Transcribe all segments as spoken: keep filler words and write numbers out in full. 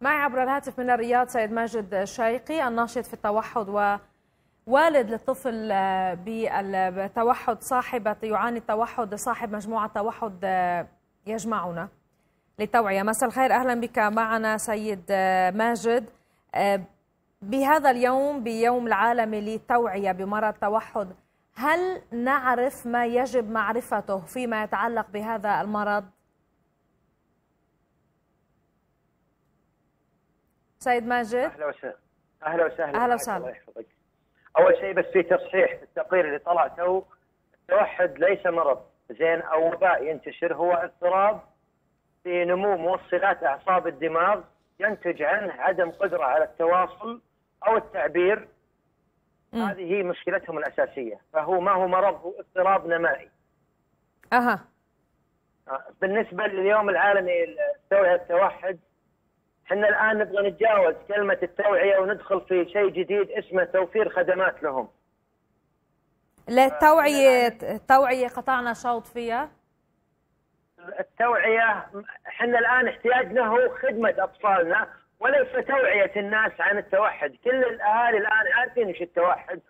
معي عبر الهاتف من الرياض سيد ماجد الشايقي، الناشط في التوحد ووالد للطفل بالتوحد، صاحبة يعاني التوحد، صاحب مجموعة توحد يجمعنا للتوعية. مساء الخير، أهلا بك معنا سيد ماجد بهذا اليوم، بيوم العالمي للتوعية بمرض التوحد. هل نعرف ما يجب معرفته فيما يتعلق بهذا المرض؟ سيد ماجد، اهلا وسهلا. اهلا وسهلا اهلا وسهلا الله يحفظك. اول شيء بس في تصحيح في التقرير اللي طلع تو، التوحد ليس مرض زين او وباء ينتشر، هو اضطراب في نمو موصلات اعصاب الدماغ ينتج عنه عدم قدره على التواصل او التعبير. م. هذه هي مشكلتهم الاساسيه، فهو ما هو مرض، هو اضطراب نمائي. اها بالنسبه لليوم العالمي للتوعيه التوحد، احنا الان نبغى نتجاوز كلمه التوعيه وندخل في شيء جديد اسمه توفير خدمات لهم. لا التوعيه، التوعيه قطعنا شوط فيها. التوعيه احنا الان احتياجنا هو خدمه اطفالنا وليس توعيه الناس عن التوحد، كل الاهالي الان عارفين ايش التوحد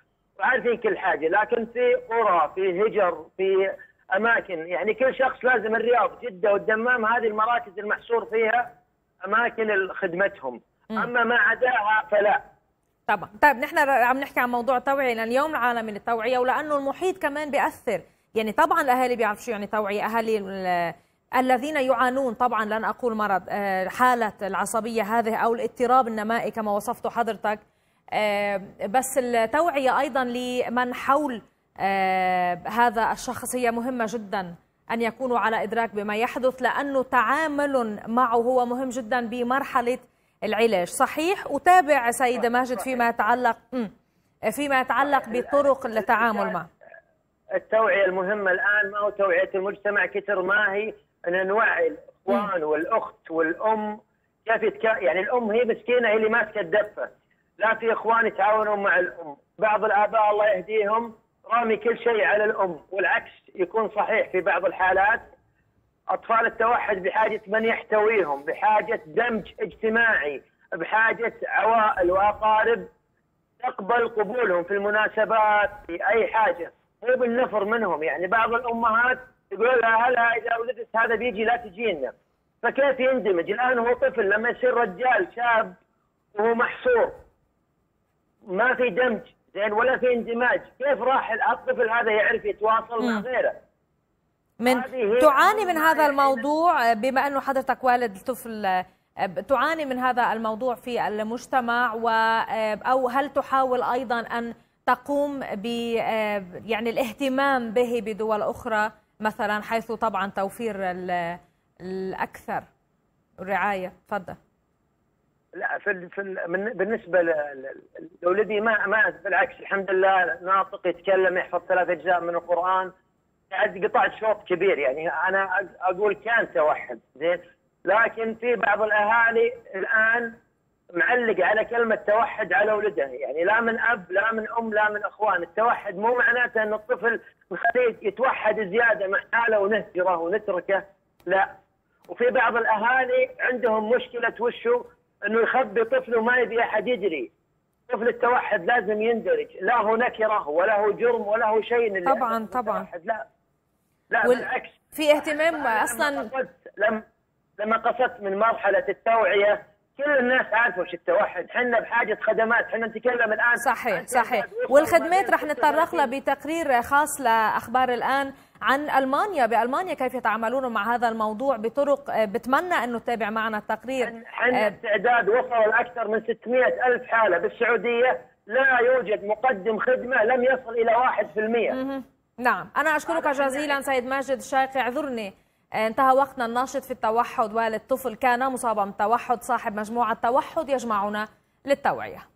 وعارفين كل حاجه، لكن في قرى، في هجر، في اماكن، يعني كل شخص لازم الرياض، جده والدمام، هذه المراكز المحصور فيها اماكن خدمتهم، اما ما عداها فلا. طبعا. طيب نحن عم نحكي عن موضوع توعيه لليوم العالمي للتوعيه، ولانه المحيط كمان بياثر، يعني طبعا الاهالي بيعرفوا شو يعني توعيه، اهالي الذين يعانون طبعا، لن اقول مرض، حاله العصبيه هذه او الاضطراب النمائي كما وصفته حضرتك، بس التوعيه ايضا لمن حول هذا الشخص هي مهمه جدا، أن يكونوا على إدراك بما يحدث، لأنه تعامل معه هو مهم جدا بمرحلة العلاج. صحيح. أتابع سيدة ماجد فيما يتعلق فيما يتعلق بطرق التعامل معه. التوعية المهمة الآن ما هو توعية المجتمع كثر ما هي أن نوعي الإخوان والأخت والأم كيف يتكا... يعني الأم هي مسكينة، هي اللي ماسكة الدفة، لا في إخوان يتعاونون مع الأم، بعض الآباء الله يهديهم رامي كل شيء على الأم، والعكس يكون صحيح في بعض الحالات. أطفال التوحد بحاجة من يحتويهم، بحاجة دمج اجتماعي، بحاجة عوائل وأقارب تقبل قبولهم في المناسبات، في أي حاجة، مو بالنفر منهم. يعني بعض الأمهات يقولوا لها هلا إذا ولدت هذا بيجي لا تجينا، فكيف يندمج؟ الآن هو طفل، لما يصير رجال شاب وهو محصور ما في دمج زين ولا في اندماج، كيف راح الطفل هذا يعرف يتواصل مم. مع غيره؟ من تعاني من هذا الموضوع، بما انه حضرتك والد طفل، تعاني من هذا الموضوع في المجتمع، و او هل تحاول ايضا ان تقوم ب يعني الاهتمام به بدول اخرى مثلا، حيث طبعا توفير الاكثر الرعايه؟ تفضل. لا في في بالنسبه لولدي ما ما بالعكس الحمد لله، ناطق، يتكلم، يحفظ ثلاث اجزاء من القران. قعدت قطعت شوط كبير، يعني انا اقول كان توحد زين، لكن في بعض الاهالي الان معلق على كلمه توحد على ولده، يعني لا من اب لا من ام لا من اخوان. التوحد مو معناته ان الطفل نخليه يتوحد زياده مع حاله ونهجره ونتركه، لا. وفي بعض الاهالي عندهم مشكله وشو؟ انه يخبي طفله ما يبي احد يدري. طفل التوحد لازم يندرج، لا هو نكره ولا هو جرم ولا هو شيء. طبعا طبعا. لا لا وال... بالعكس في اهتمام اصلا. لما قصدت لما, لما قصدت من مرحله التوعيه كل الناس عارفه وش التوحد، احنا بحاجه خدمات، احنا نتكلم الان. صحيح صحيح. والخدمات رح نتطرق لها بتقرير خاص لاخبار الان عن المانيا، بالمانيا كيف يتعاملون مع هذا الموضوع بطرق، بتمنى انه تتابع معنا التقرير. احنا التعداد وصل لاكثر من ستمئة ألف حاله، بالسعوديه لا يوجد مقدم خدمه لم يصل الى واحد بالمئة. نعم، انا اشكرك جزيلا سيد ماجد الشايقي، اعذرني انتهى وقتنا. الناشط في التوحد والد طفل كان مصابا بالتوحد، صاحب مجموعه توحد يجمعنا للتوعيه.